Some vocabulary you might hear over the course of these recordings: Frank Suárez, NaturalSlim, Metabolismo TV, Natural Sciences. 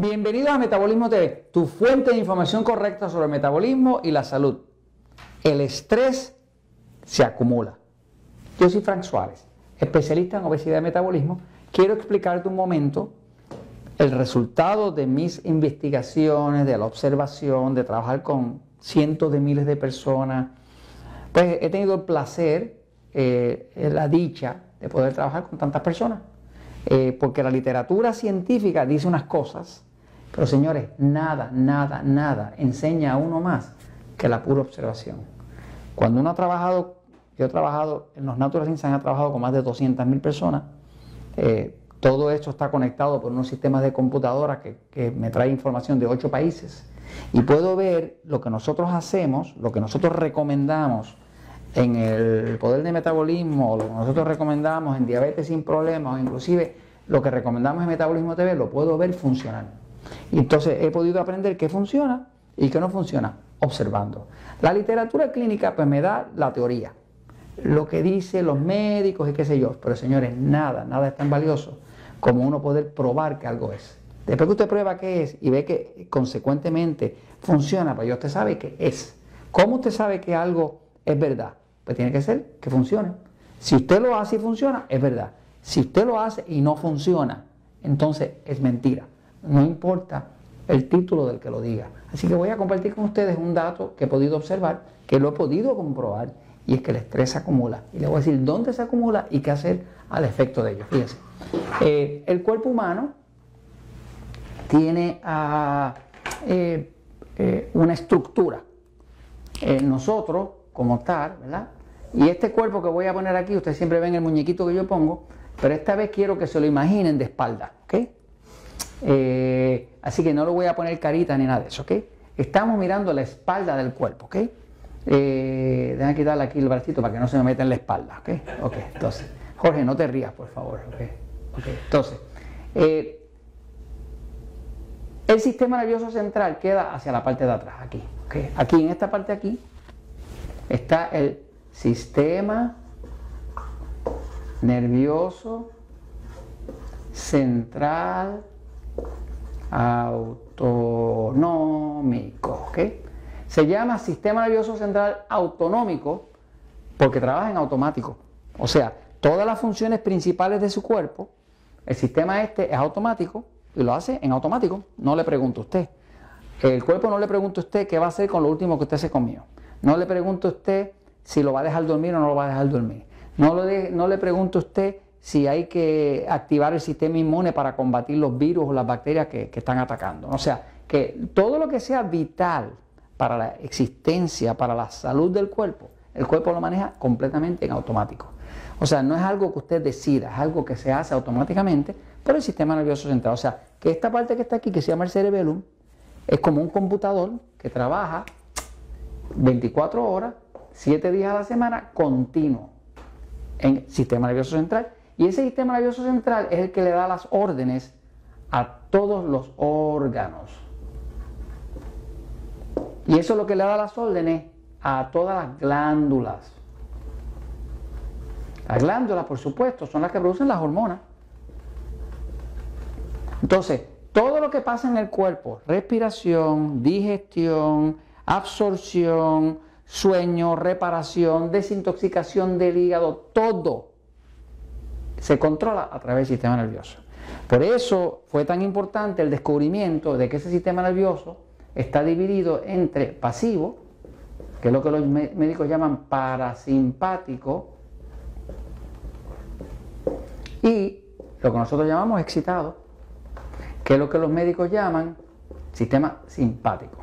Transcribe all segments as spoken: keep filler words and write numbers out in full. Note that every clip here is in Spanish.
Bienvenidos a Metabolismo T V, tu fuente de información correcta sobre el metabolismo y la salud. El estrés se acumula. Yo soy Frank Suárez, especialista en obesidad y metabolismo. Quiero explicarte un momento el resultado de mis investigaciones, de la observación, de trabajar con cientos de miles de personas. Pues he tenido el placer, eh, la dicha de poder trabajar con tantas personas. Eh, porque la literatura científica dice unas cosas, pero señores, nada, nada, nada enseña a uno más que la pura observación. Cuando uno ha trabajado, yo he trabajado, en los Natural Sciences han trabajado con más de doscientas mil personas, eh, todo esto está conectado por unos sistemas de computadora que, que me trae información de ocho países, y puedo ver lo que nosotros hacemos, lo que nosotros recomendamos en el poder de metabolismo, lo que nosotros recomendamos en diabetes sin problemas, inclusive lo que recomendamos en Metabolismo T V, lo puedo ver funcionar. Y entonces he podido aprender qué funciona y qué no funciona, observando. La literatura clínica pues me da la teoría, lo que dicen los médicos y qué sé yo, pero señores, nada, nada es tan valioso como uno poder probar que algo es. Después que usted prueba qué es y ve que consecuentemente funciona, pues ya usted sabe que es. ¿Cómo usted sabe que algo es verdad? Pues tiene que ser que funcione. Si usted lo hace y funciona, es verdad. Si usted lo hace y no funciona, entonces es mentira. No importa el título del que lo diga. Así que voy a compartir con ustedes un dato que he podido observar, que lo he podido comprobar, y es que el estrés se acumula. Y les voy a decir dónde se acumula y qué hacer al efecto de ello. Fíjense. Eh, el cuerpo humano tiene uh, eh, eh, una estructura. Eh, nosotros, como tal, ¿verdad? Y este cuerpo que voy a poner aquí, ustedes siempre ven el muñequito que yo pongo, pero esta vez quiero que se lo imaginen de espalda, ¿ok? Eh, así que no le voy a poner carita ni nada de eso, ¿ok? Estamos mirando la espalda del cuerpo, ¿ok? Eh, déjame quitarle aquí el bracito para que no se me meta en la espalda, ¿ok? Ok, entonces, Jorge, no te rías, por favor, ¿ok? Okay. Entonces, eh, el sistema nervioso central queda hacia la parte de atrás, aquí, ¿ok? Aquí, en esta parte de aquí, está el sistema nervioso central autonómico, ¿ok? Se llama sistema nervioso central autonómico porque trabaja en automático. O sea, todas las funciones principales de su cuerpo, el sistema este es automático y lo hace en automático. No le pregunta a usted. El cuerpo no le pregunta a usted qué va a hacer con lo último que usted se comió. No le pregunto a usted si lo va a dejar dormir o no lo va a dejar dormir. No, lo de, no le pregunto a usted si hay que activar el sistema inmune para combatir los virus o las bacterias que, que están atacando. O sea, que todo lo que sea vital para la existencia, para la salud del cuerpo, el cuerpo lo maneja completamente en automático. O sea, no es algo que usted decida, es algo que se hace automáticamente por el sistema nervioso central. O sea, que esta parte que está aquí, que se llama el cerebelo, es como un computador que trabaja veinticuatro horas, siete días a la semana, continuo en el sistema nervioso central. Y ese sistema nervioso central es el que le da las órdenes a todos los órganos. Y eso es lo que le da las órdenes a todas las glándulas. Las glándulas, por supuesto, son las que producen las hormonas. Entonces, todo lo que pasa en el cuerpo, respiración, digestión, absorción, sueño, reparación, desintoxicación del hígado, todo se controla a través del sistema nervioso. Por eso fue tan importante el descubrimiento de que ese sistema nervioso está dividido entre pasivo, que es lo que los médicos llaman parasimpático, y lo que nosotros llamamos excitado, que es lo que los médicos llaman sistema simpático.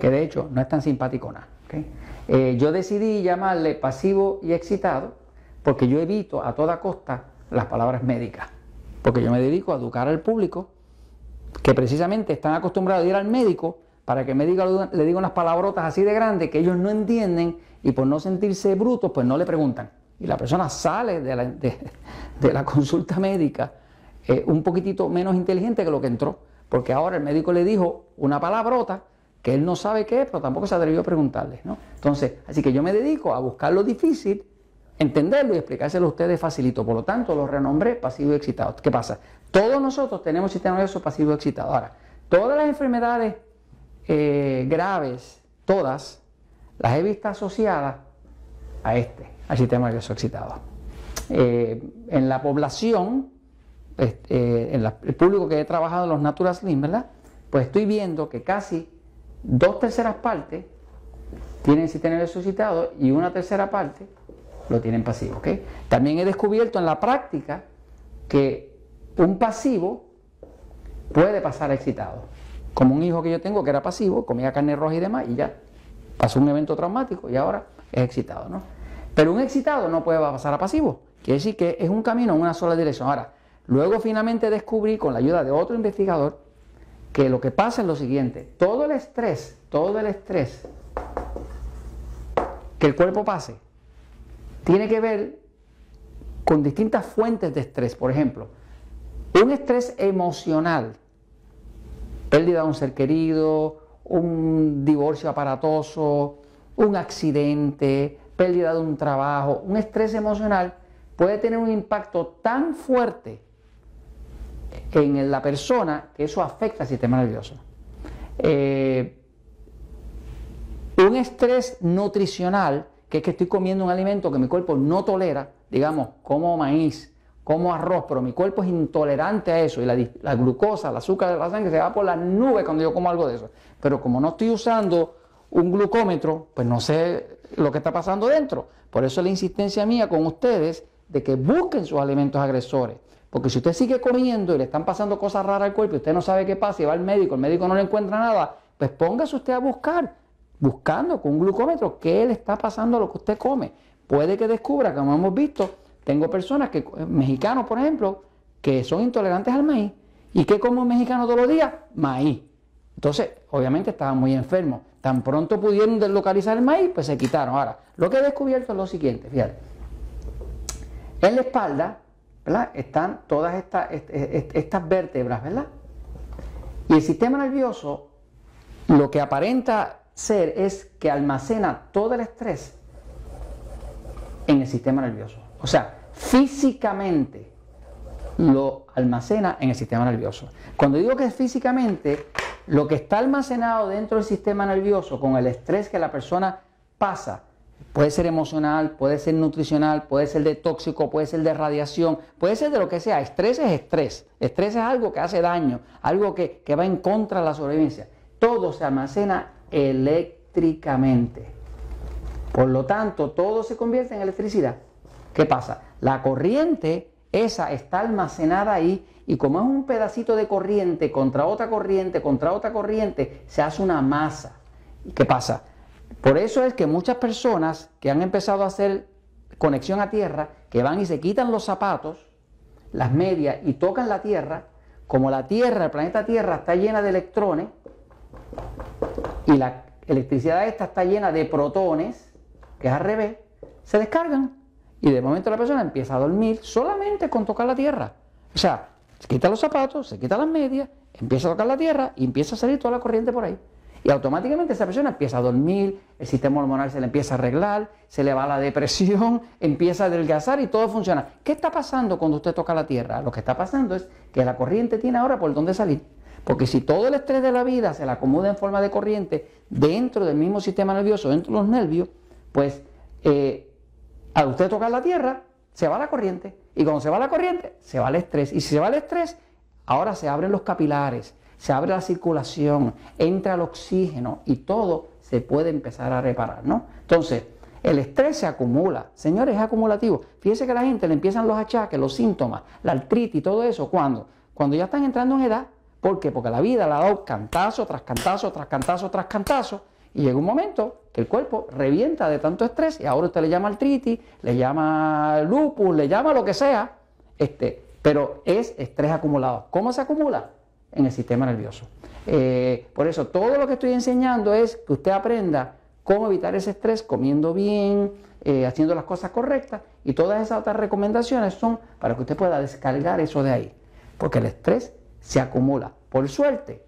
Que de hecho no es tan simpático nada, ¿okay? eh, yo decidí llamarle pasivo y excitado porque yo evito a toda costa las palabras médicas, porque yo me dedico a educar al público que precisamente están acostumbrados a ir al médico para que el médico le diga unas palabrotas así de grandes que ellos no entienden, y por no sentirse brutos pues no le preguntan, y la persona sale de la, de, de la consulta médica eh, un poquitito menos inteligente que lo que entró, porque ahora el médico le dijo una palabrota que él no sabe qué es, pero tampoco se atrevió a preguntarles, ¿no? Entonces, así que yo me dedico a buscar lo difícil entenderlo y explicárselo a ustedes facilito. Por lo tanto, lo renombré pasivo excitado. ¿Qué pasa? Todos nosotros tenemos sistema nervioso pasivo excitado. Ahora, todas las enfermedades eh, graves, todas, las he visto asociadas a este, al sistema nervioso excitado. Eh, en la población, eh, eh, en la, el público que he trabajado en los NaturalSlim, ¿verdad? Pues estoy viendo que casi dos terceras partes tienen sistema nervioso excitado y una tercera parte lo tienen pasivo, ¿ok? También he descubierto en la práctica que un pasivo puede pasar a excitado. Como un hijo que yo tengo que era pasivo, comía carne roja y demás, y ya pasó un evento traumático y ahora es excitado, ¿no? Pero un excitado no puede pasar a pasivo. Quiere decir que es un camino en una sola dirección. Ahora, luego finalmente descubrí con la ayuda de otro investigador que lo que pasa es lo siguiente: todo el estrés, todo el estrés que el cuerpo pase tiene que ver con distintas fuentes de estrés. Por ejemplo, un estrés emocional, pérdida de un ser querido, un divorcio aparatoso, un accidente, pérdida de un trabajo, un estrés emocional puede tener un impacto tan fuerte en la persona que eso afecta al sistema nervioso. Eh, un estrés nutricional, que es que estoy comiendo un alimento que mi cuerpo no tolera, digamos, como maíz, como arroz, pero mi cuerpo es intolerante a eso y la, la glucosa, el azúcar de la sangre se va por las nubes cuando yo como algo de eso. Pero como no estoy usando un glucómetro, pues no sé lo que está pasando dentro. Por eso la insistencia mía con ustedes de que busquen sus alimentos agresores. Porque si usted sigue comiendo y le están pasando cosas raras al cuerpo y usted no sabe qué pasa y va al médico, el médico no le encuentra nada, pues póngase usted a buscar. Buscando con un glucómetro qué le está pasando a lo que usted come. Puede que descubra, como hemos visto, tengo personas que, mexicanos por ejemplo, que son intolerantes al maíz. ¿Y qué come un mexicano todos los días? Maíz. Entonces, obviamente estaban muy enfermos. Tan pronto pudieron deslocalizar el maíz, pues se quitaron. Ahora, lo que he descubierto es lo siguiente, fíjate. En la espalda, ¿verdad?, están todas estas, estas vértebras, ¿verdad? Y el sistema nervioso, lo que aparenta ser es que almacena todo el estrés en el sistema nervioso. O sea, físicamente lo almacena en el sistema nervioso. Cuando digo que es físicamente, lo que está almacenado dentro del sistema nervioso con el estrés que la persona pasa, puede ser emocional, puede ser nutricional, puede ser de tóxico, puede ser de radiación, puede ser de lo que sea. Estrés es estrés. Estrés es algo que hace daño, algo que, que va en contra de la sobrevivencia. Todo se almacena eléctricamente. Por lo tanto, todo se convierte en electricidad. ¿Qué pasa? La corriente esa está almacenada ahí y como es un pedacito de corriente contra otra corriente, contra otra corriente, se hace una masa. ¿Y qué pasa? Por eso es que muchas personas que han empezado a hacer conexión a tierra, que van y se quitan los zapatos, las medias y tocan la tierra, como la tierra, el planeta Tierra está llena de electrones, y la electricidad esta está llena de protones, que es al revés, se descargan. Y de momento la persona empieza a dormir solamente con tocar la tierra. O sea, se quita los zapatos, se quita las medias, empieza a tocar la tierra y empieza a salir toda la corriente por ahí. Y automáticamente esa persona empieza a dormir, el sistema hormonal se le empieza a arreglar, se le va la depresión, empieza a adelgazar y todo funciona. ¿Qué está pasando cuando usted toca la tierra? Lo que está pasando es que la corriente tiene ahora por dónde salir. Porque si todo el estrés de la vida se le acomoda en forma de corriente dentro del mismo sistema nervioso, dentro de los nervios, pues eh, al usted tocar la tierra, se va la corriente. Y cuando se va la corriente, se va el estrés. Y si se va el estrés, ahora se abren los capilares, se abre la circulación, entra el oxígeno y todo se puede empezar a reparar, ¿no? Entonces, el estrés se acumula. Señores, es acumulativo. Fíjense que a la gente le empiezan los achaques, los síntomas, la artritis y todo eso. ¿Cuándo? Cuando ya están entrando en edad. ¿Por qué? Porque la vida le ha dado cantazo tras cantazo, tras cantazo, tras cantazo. Y llega un momento que el cuerpo revienta de tanto estrés y ahora usted le llama artritis, le llama lupus, le llama lo que sea. Este, pero es estrés acumulado. ¿Cómo se acumula? En el sistema nervioso. Eh, por eso todo lo que estoy enseñando es que usted aprenda cómo evitar ese estrés comiendo bien, eh, haciendo las cosas correctas. Y todas esas otras recomendaciones son para que usted pueda descargar eso de ahí. Porque el estrés se acumula. Por suerte,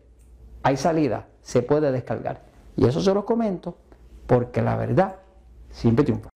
hay salida, se puede descargar. Y eso se los comento porque la verdad siempre triunfa.